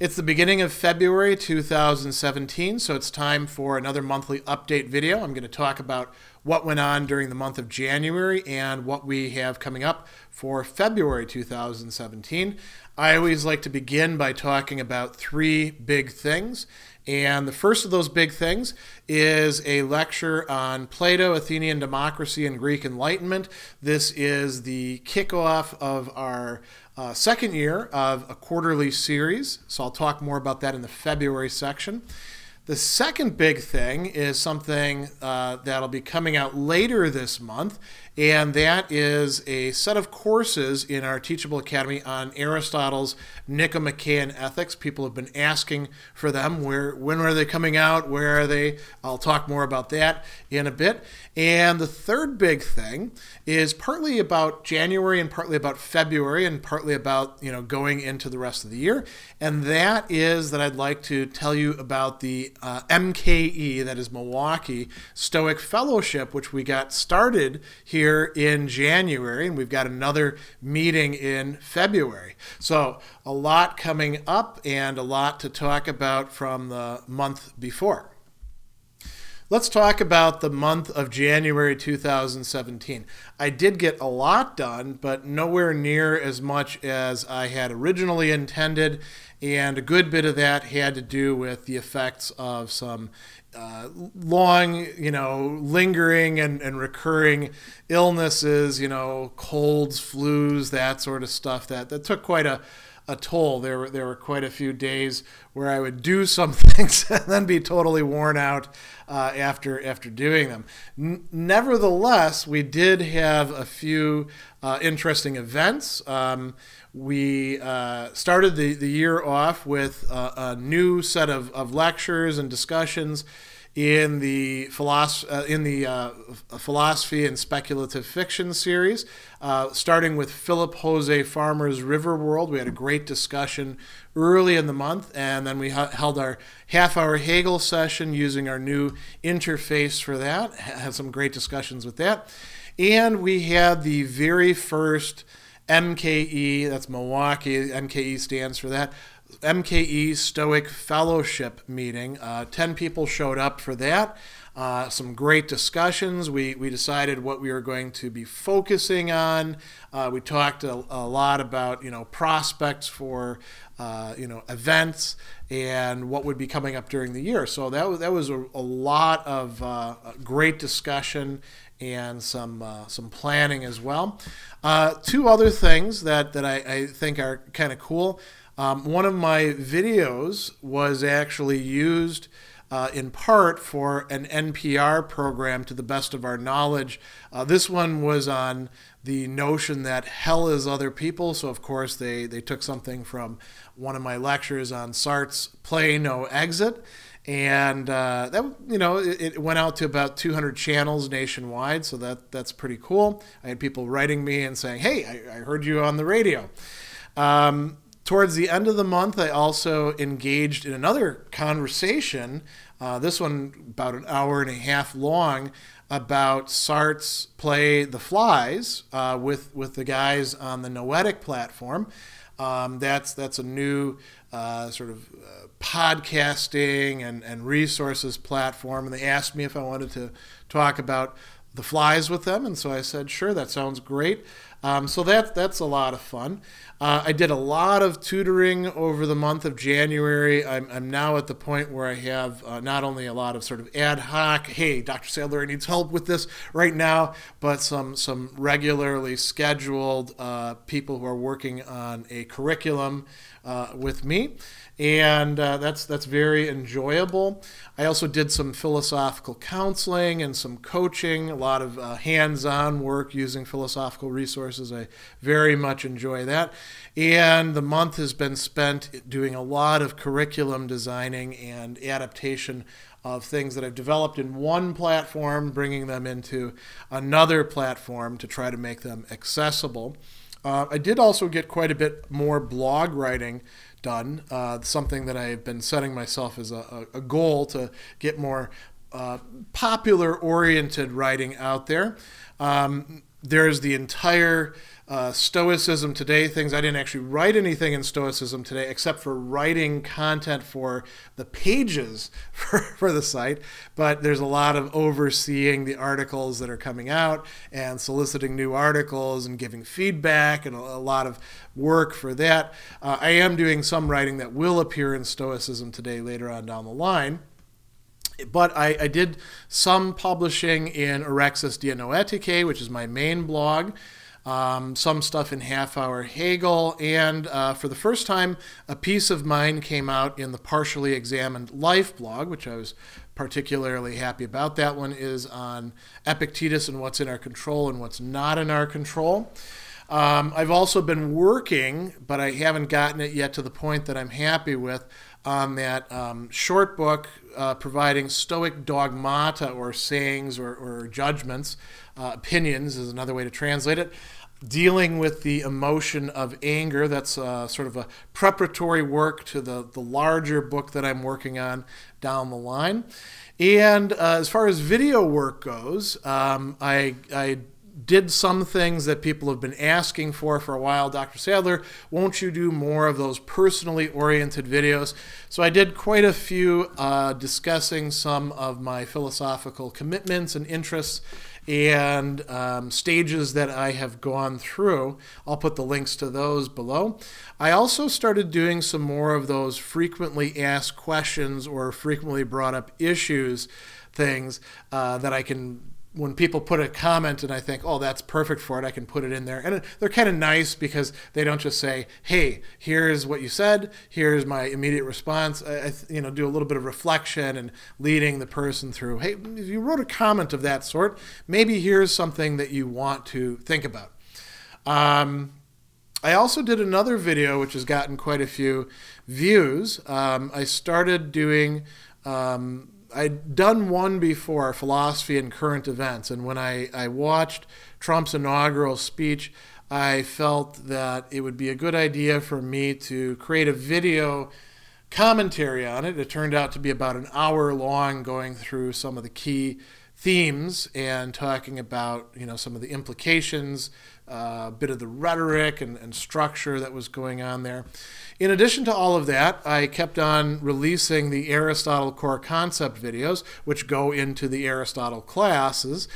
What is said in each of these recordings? It's the beginning of February 2017, so it's time for another monthly update video. I'm going to talk about what went on during the month of January and what we have coming up for February 2017. I always like to begin by talking about three big things. And the first of those big things is a lecture on Plato, Athenian democracy, and Greek Enlightenment. This is the kickoff of our second year of a quarterly series, so I'll talk more about that in the February section. The second big thing is something that'll be coming out later this month, and that is a set of courses in our Teachable Academy on Aristotle's Nicomachean Ethics. People have been asking for them. When are they coming out? Where are they? I'll talk more about that in a bit. And the third big thing is partly about January and partly about February and partly about, you know, going into the rest of the year, and that is that I'd like to tell you about the MKE, that is Milwaukee, Stoic Fellowship, which we got started here in January, and we've got another meeting in February. So a lot coming up and a lot to talk about from the month before. Let's talk about the month of January 2017. I did get a lot done, but nowhere near as much as I had originally intended, and a good bit of that had to do with the effects of some long, lingering and recurring illnesses, colds, flus, that sort of stuff. That took quite a toll. There were quite a few days where I would do some things and then be totally worn out after doing them. Nevertheless, we did have a few interesting events. We started the year off with a new set of lectures and discussions in the philosophy and speculative fiction series, starting with Philip Jose Farmer's Riverworld. We had a great discussion early in the month, and then we held our Half Hour Hegel session using our new interface for that. Had some great discussions with that, and we had the very first MKE. That's Milwaukee. MKE stands for that. MKE Stoic Fellowship meeting. 10 people showed up for that. Some great discussions. We decided what we were going to be focusing on. We talked a lot about, prospects for, events and what would be coming up during the year. So that was a lot of great discussion and some planning as well. Two other things that I think are kind of cool. One of my videos was actually used in part for an NPR program, to the best of our knowledge. This one was on the notion that hell is other people. So, of course, they took something from one of my lectures on Sartre's play No Exit. And that, it went out to about 200 channels nationwide. So that's pretty cool. I had people writing me and saying, hey, I heard you on the radio. Towards the end of the month, I also engaged in another conversation, this one about an hour and a half long, about Sartre's play The Flies with the guys on the Noetic platform. That's a new sort of podcasting and resources platform, and they asked me if I wanted to talk about The Flies with them, and so I said, sure, that sounds great. So that's a lot of fun. I did a lot of tutoring over the month of January. I'm now at the point where I have not only a lot of sort of ad hoc, hey, Dr. Sadler needs help with this right now, but some regularly scheduled people who are working on a curriculum with me, and that's very enjoyable. I also did some philosophical counseling and some coaching, a lot of hands-on work using philosophical resources. I very much enjoy that. And the month has been spent doing a lot of curriculum designing and adaptation of things that I've developed in one platform, bringing them into another platform to try to make them accessible. I did also get quite a bit more blog writing done, something that I've been setting myself as a goal, to get more popular-oriented writing out there. There's the entire Stoicism Today things. I didn't actually write anything in Stoicism Today except for writing content for the pages for the site, but there's a lot of overseeing the articles that are coming out and soliciting new articles and giving feedback and a lot of work for that. I am doing some writing that will appear in Stoicism Today later on down the line. But I did some publishing in Orexis Dianoētikē, which is my main blog, some stuff in Half Hour Hegel, and for the first time, a piece of mine came out in the Partially Examined Life blog, which I was particularly happy about. That one is on Epictetus and what's in our control and what's not in our control. I've also been working, but I haven't gotten it yet to the point that I'm happy with, on that short book providing Stoic dogmata, or sayings, or judgments. Opinions is another way to translate it. Dealing with the emotion of anger. That's sort of a preparatory work to the larger book that I'm working on down the line. And as far as video work goes, I did some things that people have been asking for a while. Dr. Sadler, won't you do more of those personally oriented videos? So I did quite a few discussing some of my philosophical commitments and interests and stages that I have gone through. I'll put the links to those below. I also started doing some more of those frequently asked questions or frequently brought up issues things that I can, when people put a comment and I think, oh, that's perfect for it, I can put it in there. And they're kind of nice because they don't just say, hey, here's what you said, here's my immediate response. I do a little bit of reflection and leading the person through, hey, if you wrote a comment of that sort, maybe here's something that you want to think about. I also did another video which has gotten quite a few views. I started doing... I'd done one before, philosophy and current events, and when I watched Trump's inaugural speech, I felt that it would be a good idea for me to create a video commentary on it. It turned out to be about an hour long, going through some of the key themes and talking about, some of the implications, a bit of the rhetoric and structure that was going on there. In addition to all of that, I kept on releasing the Aristotle core concept videos, which go into the Aristotle classes,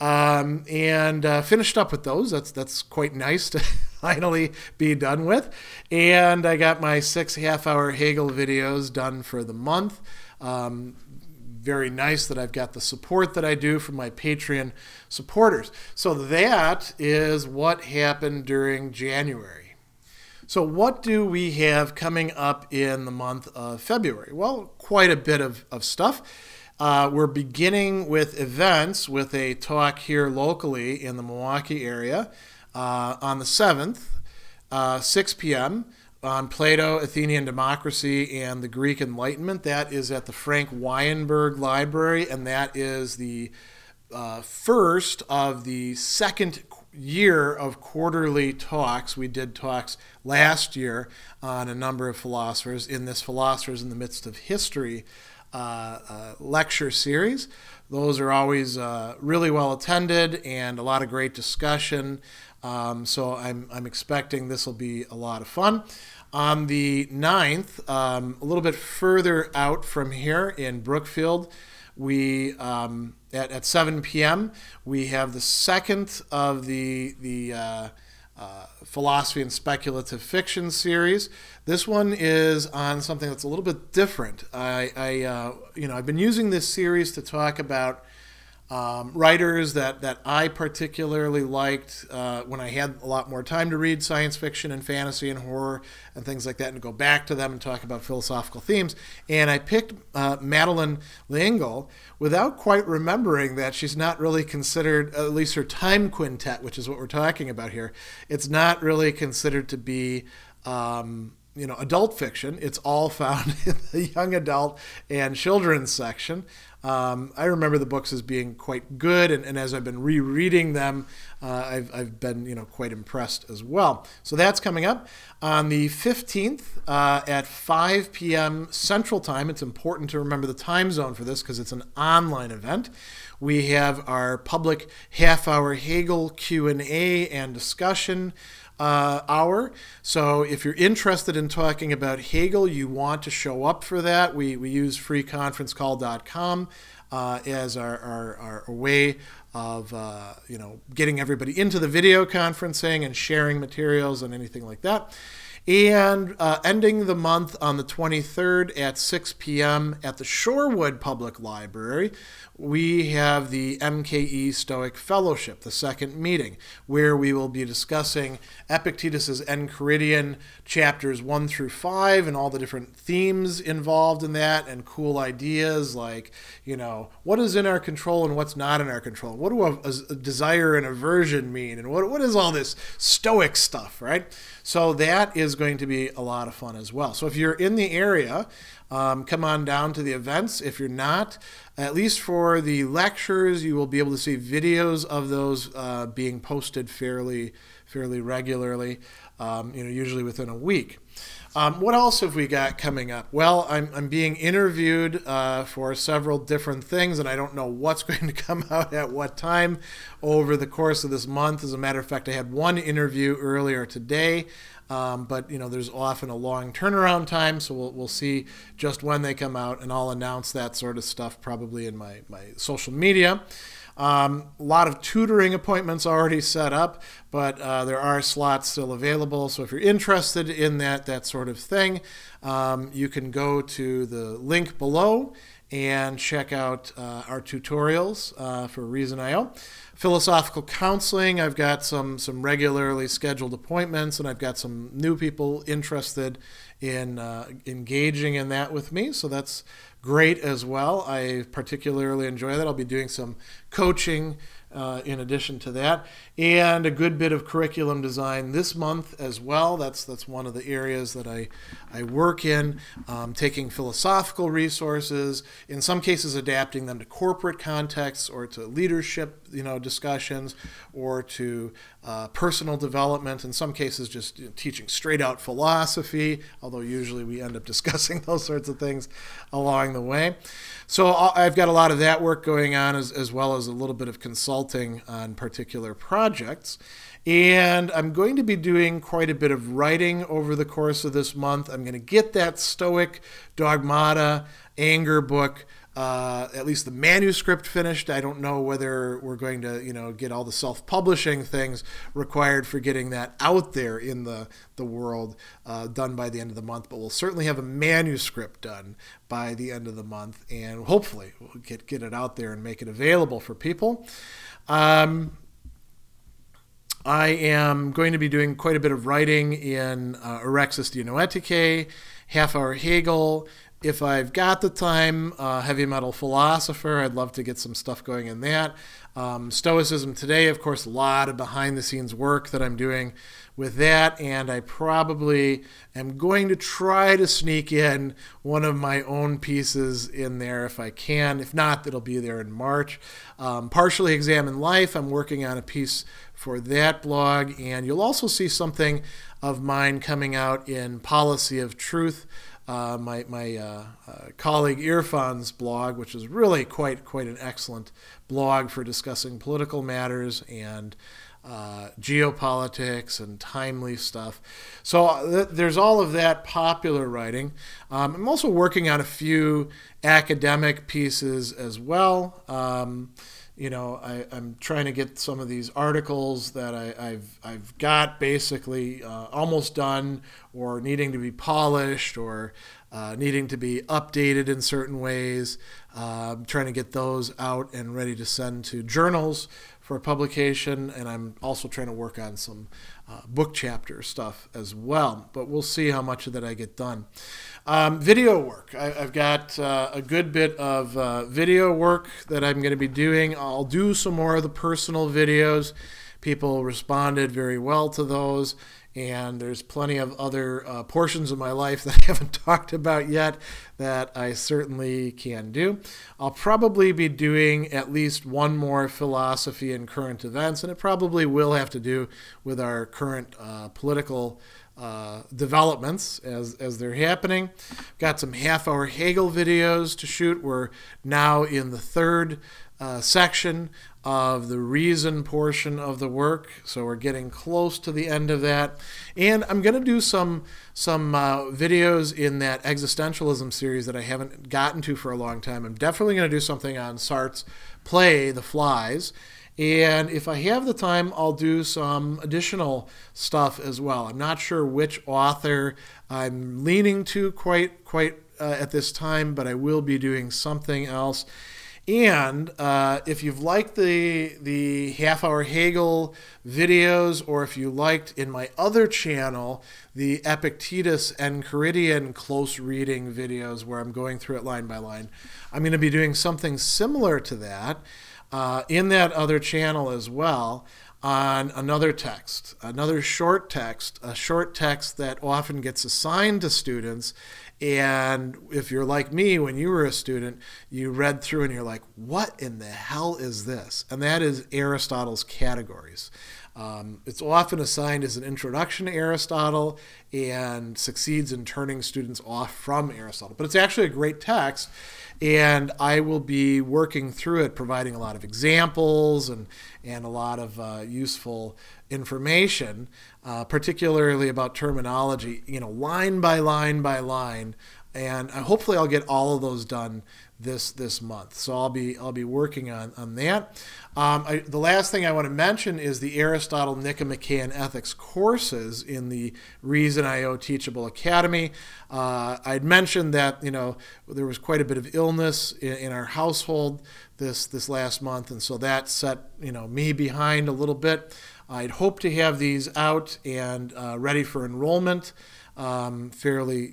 and finished up with those. That's quite nice to finally be done with. And I got my 6 half-hour Hegel videos done for the month. Very nice that I've got the support that I do from my Patreon supporters. So that is what happened during January. So what do we have coming up in the month of February? Well, quite a bit of stuff. We're beginning with events with a talk here locally in the Milwaukee area on the 7th, 6 p.m., on Plato, Athenian Democracy, and the Greek Enlightenment. That is at the Frank Weinberg Library, and that is the first of the second year of quarterly talks. We did talks last year on a number of philosophers in this Philosophers in the Midst of History lecture series. Those are always really well attended and a lot of great discussion. So I'm expecting this will be a lot of fun. On the 9th, a little bit further out from here in Brookfield, we at 7 p.m. we have the second of the philosophy and speculative fiction series. This one is on something that's a little bit different. I've been using this series to talk about writers that I particularly liked when I had a lot more time to read science fiction and fantasy and horror and things like that, and go back to them and talk about philosophical themes. And I picked Madeline L'Engle without quite remembering that she's not really considered, at least her time quintet, which is what we're talking about here, it's not really considered to be adult fiction. It's all found in the young adult and children's section. I remember the books as being quite good, and as I've been rereading them, I've been quite impressed as well. So that's coming up on the 15th at 5 p.m. Central Time. It's important to remember the time zone for this because it's an online event. We have our public Half Hour Hegel Q&A and discussion hour. So if you're interested in talking about Hegel, you want to show up for that. We use freeconferencecall.com as our way of getting everybody into the video conferencing and sharing materials and anything like that. And ending the month on the 23rd at 6 p.m. at the Shorewood Public Library, we have the MKE Stoic Fellowship, the second meeting, where we will be discussing Epictetus's Enchiridion chapters 1 through 5 and all the different themes involved in that, and cool ideas like, what is in our control and what's not in our control? What do a desire and aversion mean? And what is all this Stoic stuff, right? So that is going to be a lot of fun as well. So if you're in the area, come on down to the events. If you're not, at least for the lectures, you will be able to see videos of those being posted fairly regularly, usually within a week. What else have we got coming up? Well, I'm being interviewed for several different things, and I don't know what's going to come out at what time over the course of this month. As a matter of fact, I had one interview earlier today, but there's often a long turnaround time, so we'll see just when they come out, and I'll announce that sort of stuff probably in my social media. A lot of tutoring appointments already set up, but there are slots still available. So if you're interested in that sort of thing, you can go to the link below and check out our tutorials for ReasonIO. Philosophical counseling, I've got some regularly scheduled appointments, and I've got some new people interested in engaging in that with me, so that's great as well. I particularly enjoy that. I'll be doing some coaching in addition to that, and a good bit of curriculum design this month as well. That's one of the areas that I work in, taking philosophical resources, in some cases adapting them to corporate contexts or to leadership discussions, or to personal development, in some cases just teaching straight out philosophy, although usually we end up discussing those sorts of things along the way. So I've got a lot of that work going on, as well as a little bit of consulting on particular projects. And I'm going to be doing quite a bit of writing over the course of this month. I'm going to get that Stoic Dogmata Anger book, at least the manuscript, finished. I don't know whether we're going to, get all the self-publishing things required for getting that out there in the world done by the end of the month, but we'll certainly have a manuscript done by the end of the month, and hopefully we'll get it out there and make it available for people. I am going to be doing quite a bit of writing in Orexis Dianoētikē, Half Hour Hegel. If I've got the time, Heavy Metal Philosopher, I'd love to get some stuff going in that. Stoicism Today, of course, a lot of behind-the-scenes work that I'm doing with that, and I probably am going to try to sneak in one of my own pieces in there if I can. If not, it'll be there in March. Partially Examined Life, I'm working on a piece for that blog, and you'll also see something of mine coming out in Policy of Truth, my colleague Irfan's blog, which is really quite an excellent blog for discussing political matters and geopolitics and timely stuff. So there's all of that popular writing. I'm also working on a few academic pieces as well. I'm trying to get some of these articles that I've got basically almost done, or needing to be polished, or needing to be updated in certain ways. I'm trying to get those out and ready to send to journals for publication, and I'm also trying to work on some book chapter stuff as well, but we'll see how much of that I get done. Video work. I've got a good bit of video work that I'm going to be doing. I'll do some more of the personal videos, People responded very well to those, and there's plenty of other portions of my life that I haven't talked about yet that I certainly can do. I'll probably be doing at least one more philosophy and current events, and it probably will have to do with our current political developments as they're happening. Got some Half Hour Hegel videos to shoot. We're now in the third section of the reason portion of the work, so we're getting close to the end of that. And I'm going to do some videos in that existentialism series that I haven't gotten to for a long time. I'm definitely going to do something on Sartre's play, The Flies. And if I have the time, I'll do some additional stuff as well. I'm not sure which author I'm leaning to quite at this time, but I will be doing something else. And if you've liked the Half Hour Hegel videos, or if you liked in my other channel, the Epictetus and Enchiridion close reading videos where I'm going through it line by line, I'm going to be doing something similar to that in that other channel as well on another text, another short text, a short text that often gets assigned to students. And if you're like me, when you were a student, you read through and you're like, what in the hell is this? And that is Aristotle's Categories. It's often assigned as an introduction to Aristotle and succeeds in turning students off from Aristotle. But it's actually a great text, and I will be working through it, providing a lot of examples and a lot of useful information, particularly about terminology, you know, line by line by line. And hopefully I'll get all of those done this month. So I'll be working on that. The last thing I want to mention is the Aristotle Nicomachean Ethics courses in the ReasonIO Teachable Academy. I'd mentioned that, you know, there was quite a bit of illness in our household this last month, and so that set, you know, me behind a little bit. I'd hope to have these out and ready for enrollment fairly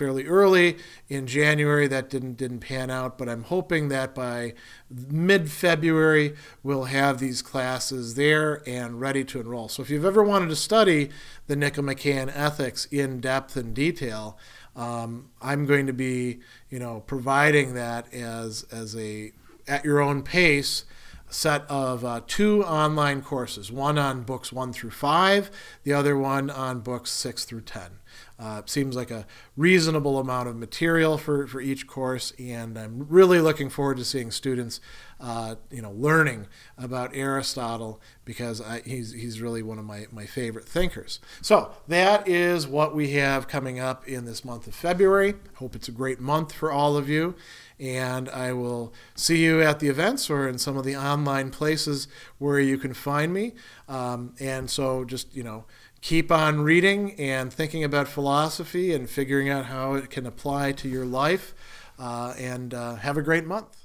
early in January. That didn't pan out, but I'm hoping that by mid-February we'll have these classes there and ready to enroll. So if you've ever wanted to study the Nicomachean Ethics in depth and detail, I'm going to be, you know, providing that as a at your own pace set of two online courses, one on books 1 through 5, the other one on books 6 through 10. Seems like a reasonable amount of material for each course, and I'm really looking forward to seeing students, you know, learning about Aristotle, because he's really one of my favorite thinkers. So that is what we have coming up in this month of February. Hope it's a great month for all of you, and I will see you at the events or in some of the online places where you can find me. And so just, you know, keep on reading and thinking about philosophy and figuring out how it can apply to your life, and have a great month.